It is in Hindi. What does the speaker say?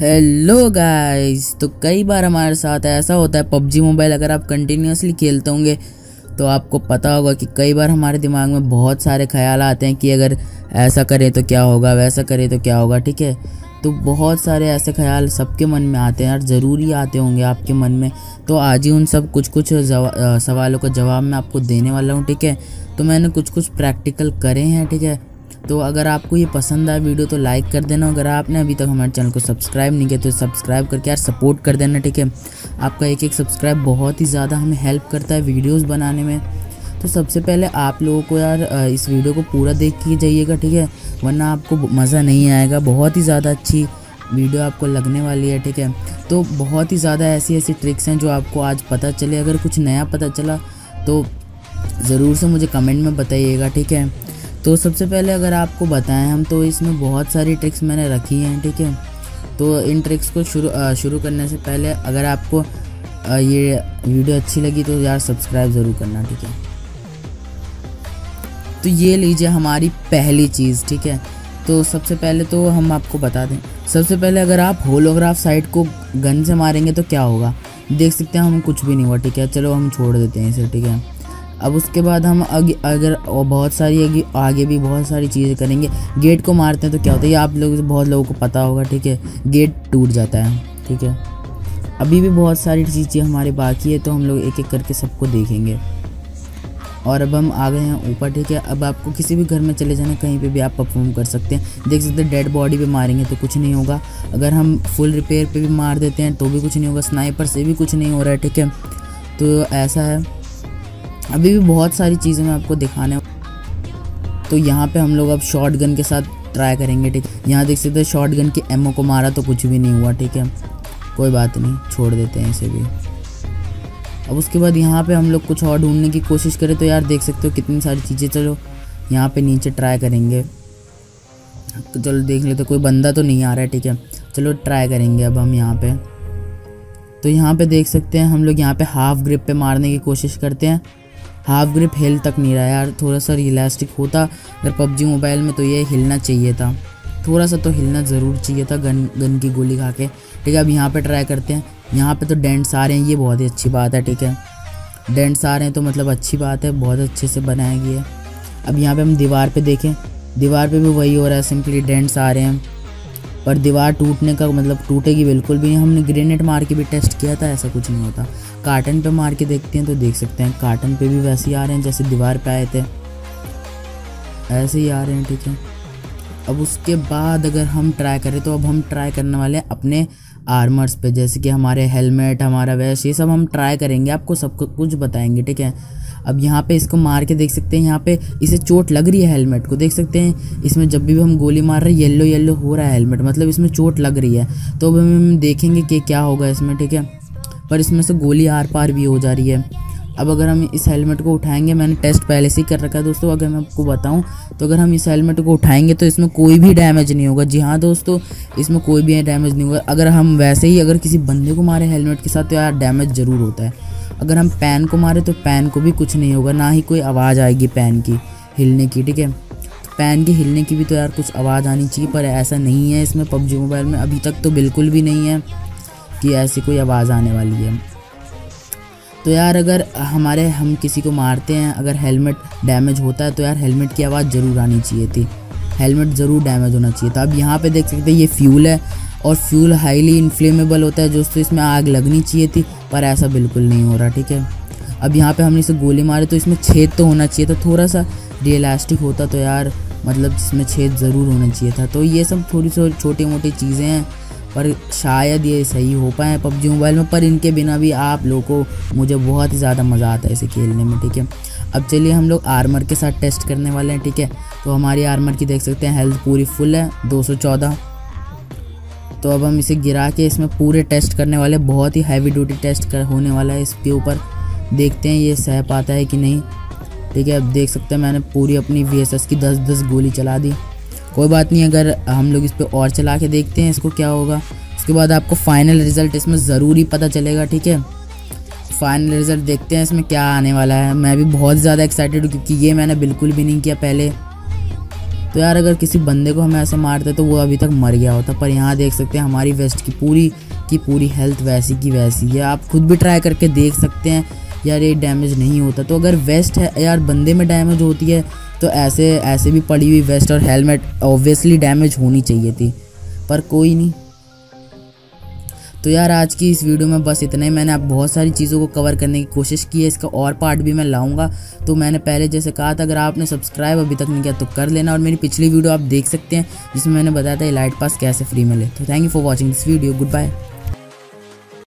हेलो गाइस, तो कई बार हमारे साथ ऐसा होता है PUBG मोबाइल अगर आप कंटिन्यूसली खेलते होंगे तो आपको पता होगा कि कई बार हमारे दिमाग में बहुत सारे ख्याल आते हैं कि अगर ऐसा करें तो क्या होगा, वैसा करें तो क्या होगा। ठीक है, तो बहुत सारे ऐसे ख्याल सबके मन में आते हैं और ज़रूरी आते होंगे आपके मन में। तो आज ही उन सब कुछ सवालों का जवाब मैं आपको देने वाला हूँ। ठीक है, तो मैंने कुछ प्रैक्टिकल करे हैं। ठीक है, तो अगर आपको ये पसंद आए वीडियो तो लाइक कर देना। अगर आपने अभी तक हमारे चैनल को सब्सक्राइब नहीं किया तो सब्सक्राइब करके यार सपोर्ट कर देना। ठीक है, आपका एक एक सब्सक्राइब बहुत ही ज़्यादा हमें हेल्प करता है वीडियोस बनाने में। तो सबसे पहले आप लोगों को यार इस वीडियो को पूरा देख के जाइएगा। ठीक है, वरना आपको मज़ा नहीं आएगा। बहुत ही ज़्यादा अच्छी वीडियो आपको लगने वाली है। ठीक है, तो बहुत ही ज़्यादा ऐसी ट्रिक्स हैं जो आपको आज पता चले। अगर कुछ नया पता चला तो ज़रूर से मुझे कमेंट में बताइएगा। ठीक है, तो सबसे पहले अगर आपको बताएं हम, तो इसमें बहुत सारी ट्रिक्स मैंने रखी हैं। ठीक है, तो इन ट्रिक्स को शुरू करने से पहले अगर आपको ये वीडियो अच्छी लगी तो यार सब्सक्राइब ज़रूर करना। ठीक है, तो ये लीजिए हमारी पहली चीज़। ठीक है, तो सबसे पहले तो हम आपको बता दें, सबसे पहले अगर आप होलोग्राफ साइट को गन से मारेंगे तो क्या होगा, देख सकते हैं हम कुछ भी नहीं हुआ। ठीक है, चलो हम छोड़ देते हैं इसे। ठीक है, अब उसके बाद हम अगर बहुत सारी आगे भी बहुत सारी चीज़ें करेंगे। गेट को मारते हैं तो क्या होता है, ये आप लोग बहुत लोगों को पता होगा। ठीक है, गेट टूट जाता है। ठीक है, अभी भी बहुत सारी चीज़ें हमारे बाकी है तो हम लोग एक एक करके सबको देखेंगे। और अब हम आ गए हैं ऊपर। ठीक है, अब आपको किसी भी घर में चले जाना, कहीं पे भी आप परफॉर्म कर सकते हैं। देख सकते हैं डेड बॉडी पे मारेंगे तो कुछ नहीं होगा। अगर हम फुल रिपेयर पे भी मार देते हैं तो भी कुछ नहीं होगा। स्नाइपर से भी कुछ नहीं हो रहा है। ठीक है, तो ऐसा है, अभी भी बहुत सारी चीज़ें मैं आपको दिखाने। तो यहाँ पे हम लोग अब शॉटगन के साथ ट्राई करेंगे। ठीक, यहाँ देख सकते हो शॉटगन की एमओ को मारा तो कुछ भी नहीं हुआ। ठीक है, कोई बात नहीं, छोड़ देते हैं इसे भी। अब उसके बाद यहाँ पे हम लोग कुछ और ढूंढने की कोशिश करें तो यार देख सकते हो कितनी सारी चीज़ें। चलो यहाँ पर नीचे ट्राई करेंगे, चलो देख लेते, कोई बंदा तो नहीं आ रहा है। ठीक है, चलो ट्राई करेंगे अब हम यहाँ पर। तो यहाँ पर देख सकते हैं हम लोग यहाँ पर हाफ ग्रिप पर मारने की कोशिश करते हैं। हाफ ग्रिप हिल तक नहीं रहा यार, थोड़ा सा इलास्टिक होता अगर PUBG मोबाइल में तो ये हिलना चाहिए था, थोड़ा सा तो हिलना ज़रूर चाहिए था गन की गोली खा के। ठीक है, अब यहाँ पे ट्राई करते हैं। यहाँ पे तो डेंट्स आ रहे हैं, ये बहुत ही अच्छी बात है। ठीक है, डेंट्स आ रहे हैं तो मतलब अच्छी बात है, बहुत अच्छे से बनाया गया है। अब यहाँ पर हम दीवार पर देखें, दीवार पर भी वही हो रहा है, सिंपली डेंट्स आ रहे हैं। पर दीवार टूटने का मतलब टूटेगी बिल्कुल भी नहीं। हमने ग्रेनेड मार के भी टेस्ट किया था, ऐसा कुछ नहीं होता। कार्टन पे मार के देखते हैं तो देख सकते हैं कार्टन पे भी वैसे ही आ रहे हैं जैसे दीवार पे आए थे, ऐसे ही आ रहे हैं। ठीक है, अब उसके बाद अगर हम ट्राई करें तो अब हम ट्राई करने वाले हैं अपने आर्मर्स पे, जैसे कि हमारे हेलमेट, हमारा वेस्ट, ये सब हम ट्राई करेंगे, आपको सब कुछ बताएंगे। ठीक है, अब यहाँ पे इसको मार के देख सकते हैं, यहाँ पे इसे चोट लग रही है हेलमेट को, देख सकते हैं इसमें जब भी हम गोली मार रहे हैं येलो येलो हो रहा है हेलमेट, मतलब इसमें चोट लग रही है। तो अब हम देखेंगे कि क्या होगा इसमें। ठीक है, पर इसमें से गोली आर पार भी हो जा रही है। अब अगर हम इस हेलमेट को उठाएंगे, मैंने टेस्ट पहले से ही कर रखा है दोस्तों, अगर मैं आपको बताऊं तो अगर हम इस हेलमेट को उठाएंगे तो इसमें कोई भी डैमेज नहीं होगा। जी हाँ दोस्तों, इसमें कोई भी डैमेज नहीं होगा। अगर हम वैसे ही अगर किसी बंदे को मारे हेलमेट के साथ तो यार डैमेज ज़रूर होता है। अगर हम पैन को मारे तो पैन को भी कुछ नहीं होगा, ना ही कोई आवाज़ आएगी पैन की हिलने की। ठीक है, पैन के हिलने की भी तो यार कुछ आवाज़ आनी चाहिए, पर ऐसा नहीं है इसमें PUBG मोबाइल में, अभी तक तो बिल्कुल भी नहीं है कि ऐसी कोई आवाज़ आने वाली है। तो यार अगर हम किसी को मारते हैं अगर हेलमेट डैमेज होता है तो यार हेलमेट की आवाज़ ज़रूर आनी चाहिए थी, हेलमेट ज़रूर डैमेज होना चाहिए था। अब यहाँ पे देख सकते हैं ये फ्यूल है और फ्यूल हाईली इन्फ्लेमेबल होता है दोस्तों, इसमें आग लगनी चाहिए थी पर ऐसा बिल्कुल नहीं हो रहा। ठीक है, अब यहाँ पे हमने इसे गोली मारे तो इसमें छेद तो होना चाहिए था, थोड़ा सा रियलिस्टिक होता तो यार मतलब इसमें छेद ज़रूर होना चाहिए था। तो ये सब थोड़ी सी छोटी मोटी चीज़ें हैं पर शायद ये सही हो पाए PUBG मोबाइल में, पर इनके बिना भी आप लोगों को मुझे बहुत ही ज़्यादा मज़ा आता है इसे खेलने में। ठीक है, अब चलिए हम लोग आर्मर के साथ टेस्ट करने वाले हैं। ठीक है, तो हमारी आर्मर की देख सकते हैं हेल्थ पूरी फुल है 214। तो अब हम इसे गिरा के इसमें पूरे टेस्ट करने वाले, बहुत ही हैवी ड्यूटी टेस्ट होने वाला है इसके ऊपर, देखते हैं ये सह पाता है कि नहीं। ठीक है, अब देख सकते हैं मैंने पूरी अपनी VSS की 10-10 गोली चला दी। कोई बात नहीं, अगर हम लोग इस पर और चला के देखते हैं इसको क्या होगा, उसके बाद आपको फाइनल रिज़ल्ट इसमें ज़रूरी पता चलेगा। ठीक है, फाइनल रिज़ल्ट देखते हैं इसमें क्या आने वाला है। मैं भी बहुत ज़्यादा एक्साइटेड हूँ क्योंकि ये मैंने बिल्कुल भी नहीं किया पहले। तो यार अगर किसी बंदे को हम ऐसे मारते तो वो अभी तक मर गया होता। पर यहाँ देख सकते हैं हमारी वेस्ट की पूरी हेल्थ वैसी की वैसी है। आप खुद भी ट्राई करके देख सकते हैं यार ये डैमेज नहीं होता। तो अगर वेस्ट है यार बंदे में डैमेज होती है तो ऐसे भी पड़ी हुई वेस्ट और हेलमेट ऑब्वियसली डैमेज होनी चाहिए थी, पर कोई नहीं। तो यार आज की इस वीडियो में बस इतना ही। मैंने आप बहुत सारी चीज़ों को कवर करने की कोशिश की है, इसका और पार्ट भी मैं लाऊंगा। तो मैंने पहले जैसे कहा था, अगर आपने सब्सक्राइब अभी तक नहीं किया तो कर लेना, और मेरी पिछली वीडियो आप देख सकते हैं जिसमें मैंने बताया था ये लाइट पास कैसे फ्री मिले। तो thank you for watching this video, good bye.